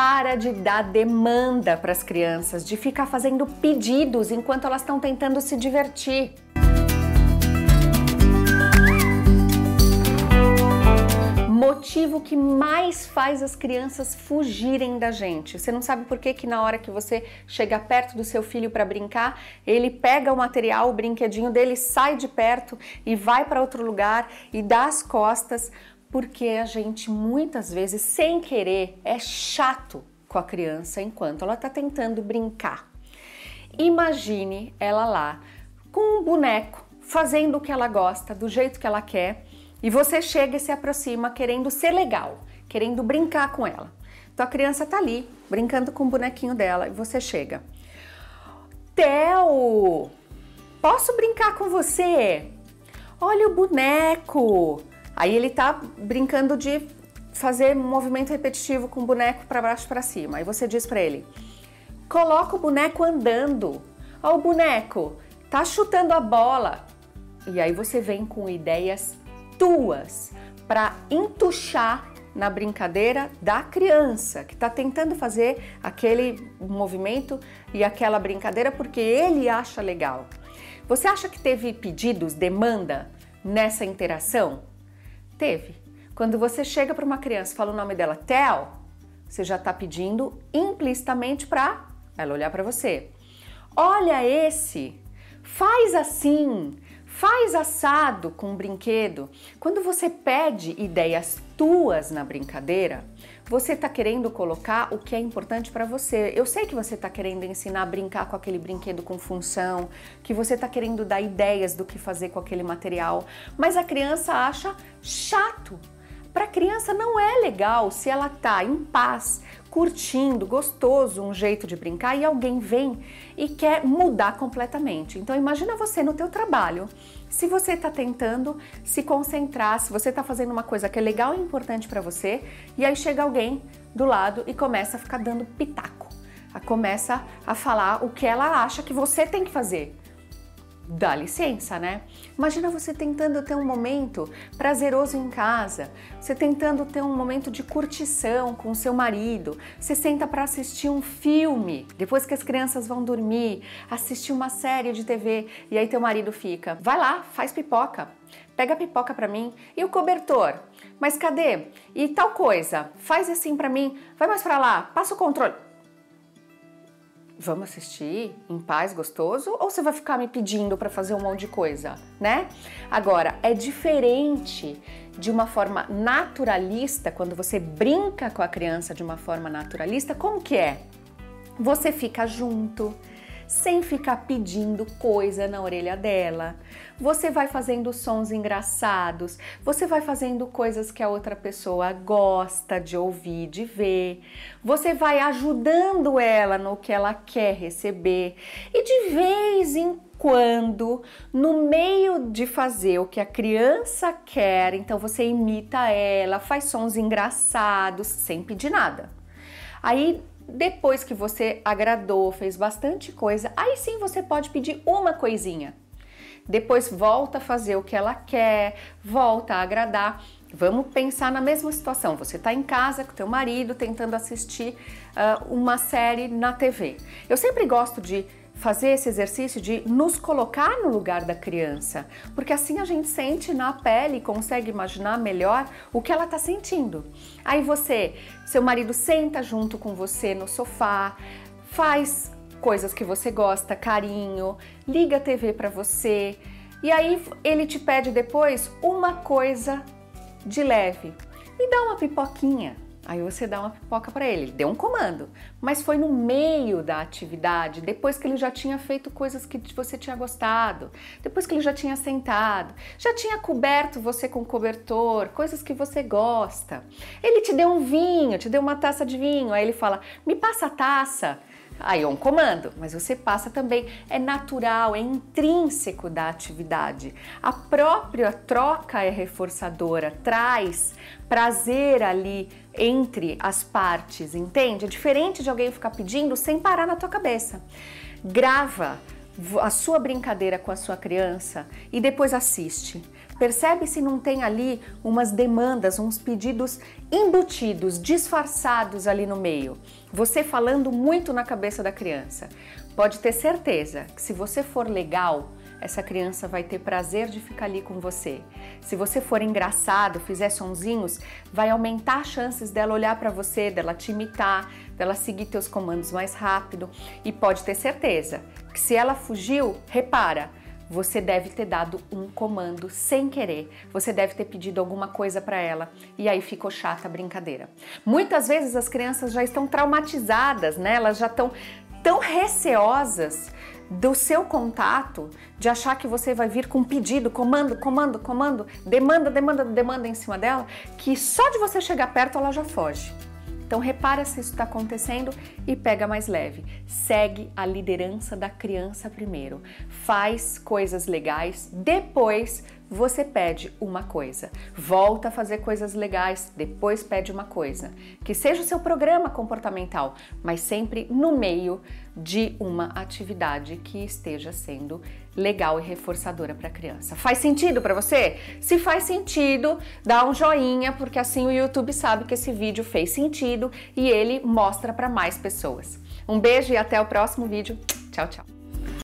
para de dar demanda para as crianças, de ficar fazendo pedidos enquanto elas estão tentando se divertir. Motivo que mais faz as crianças fugirem da gente. Você não sabe por que na hora que você chega perto do seu filho para brincar, ele pega o material, o brinquedinho dele, sai de perto e vai para outro lugar e dá as costas, porque a gente muitas vezes, sem querer, é chato com a criança enquanto ela está tentando brincar. Imagine ela lá com um boneco, fazendo o que ela gosta, do jeito que ela quer, e você chega e se aproxima querendo ser legal, querendo brincar com ela. Então a criança tá ali, brincando com o bonequinho dela, e você chega. Theo, posso brincar com você? Olha o boneco! Aí ele tá brincando de fazer movimento repetitivo com o boneco para baixo e para cima. Aí você diz para ele, coloca o boneco andando. Ó o boneco, tá chutando a bola. E aí você vem com ideias tuas para entuchar na brincadeira da criança que está tentando fazer aquele movimento e aquela brincadeira porque ele acha legal. Você acha que teve pedidos, demanda nessa interação? Teve. Quando você chega para uma criança e fala o nome dela, Theo, você já está pedindo implicitamente para ela olhar para você. Olha esse, faz assim. Faz assado com um brinquedo. Quando você pede ideias tuas na brincadeira, você está querendo colocar o que é importante para você. Eu sei que você está querendo ensinar a brincar com aquele brinquedo com função, que você está querendo dar ideias do que fazer com aquele material, mas a criança acha chato. Para a criança não é legal se ela está em paz, curtindo, gostoso, um jeito de brincar e alguém vem e quer mudar completamente. Então imagina você no teu trabalho, se você está tentando se concentrar, se você está fazendo uma coisa que é legal e importante para você e aí chega alguém do lado e começa a ficar dando pitaco, começa a falar o que ela acha que você tem que fazer. Dá licença, né? Imagina você tentando ter um momento prazeroso em casa, você tentando ter um momento de curtição com o seu marido, você senta para assistir um filme, depois que as crianças vão dormir, assistir uma série de TV e aí teu marido fica, vai lá, faz pipoca, pega a pipoca para mim e o cobertor, mas cadê? E tal coisa, faz assim para mim, vai mais para lá, passa o controle. Vamos assistir em paz, gostoso? Ou você vai ficar me pedindo para fazer um monte de coisa, né? Agora, é diferente de uma forma naturalista, quando você brinca com a criança de uma forma naturalista, como que é? Você fica junto, sem ficar pedindo coisa na orelha dela. Você vai fazendo sons engraçados, você vai fazendo coisas que a outra pessoa gosta de ouvir, de ver. Você vai ajudando ela no que ela quer receber. E de vez em quando, no meio de fazer o que a criança quer, então você imita ela, faz sons engraçados, sem pedir nada. Aí, depois que você agradou, fez bastante coisa, aí sim você pode pedir uma coisinha. Depois volta a fazer o que ela quer, volta a agradar. Vamos pensar na mesma situação. Você está em casa com teu marido tentando assistir uma série na TV. Eu sempre gosto de fazer esse exercício de nos colocar no lugar da criança, porque assim a gente sente na pele e consegue imaginar melhor o que ela está sentindo. Aí você, seu marido senta junto com você no sofá, faz coisas que você gosta, carinho, liga a TV para você, e aí ele te pede depois uma coisa de leve, me dá uma pipoquinha. Aí você dá uma pipoca para ele, deu um comando, mas foi no meio da atividade, depois que ele já tinha feito coisas que você tinha gostado, depois que ele já tinha sentado, já tinha coberto você com cobertor, coisas que você gosta. Ele te deu um vinho, te deu uma taça de vinho, aí ele fala, me passa a taça. Aí é um comando, mas você passa também, é natural, é intrínseco da atividade. A própria troca é reforçadora, traz prazer ali entre as partes, entende? É diferente de alguém ficar pedindo sem parar na tua cabeça. Grava a sua brincadeira com a sua criança e depois assiste. Percebe se não tem ali umas demandas, uns pedidos embutidos, disfarçados ali no meio. Você falando muito na cabeça da criança. Pode ter certeza que se você for legal, essa criança vai ter prazer de ficar ali com você. Se você for engraçado, fizer sonzinhos, vai aumentar as chances dela olhar para você, dela te imitar, dela seguir teus comandos mais rápido. E pode ter certeza que se ela fugiu, repara, você deve ter dado um comando sem querer. Você deve ter pedido alguma coisa para ela e aí ficou chata a brincadeira. Muitas vezes as crianças já estão traumatizadas, né? Elas já estão tão receosas do seu contato, de achar que você vai vir com pedido, comando, comando, comando, demanda, demanda, demanda em cima dela, que só de você chegar perto ela já foge. Então repara se isso está acontecendo e pega mais leve. Segue a liderança da criança primeiro. Faz coisas legais, depois você pede uma coisa. Volta a fazer coisas legais, depois pede uma coisa. Que seja o seu programa comportamental, mas sempre no meio de uma atividade que esteja sendo legal e reforçadora para a criança. Faz sentido para você? Se faz sentido, dá um joinha, porque assim o YouTube sabe que esse vídeo fez sentido e ele mostra para mais pessoas. Um beijo e até o próximo vídeo. Tchau, tchau!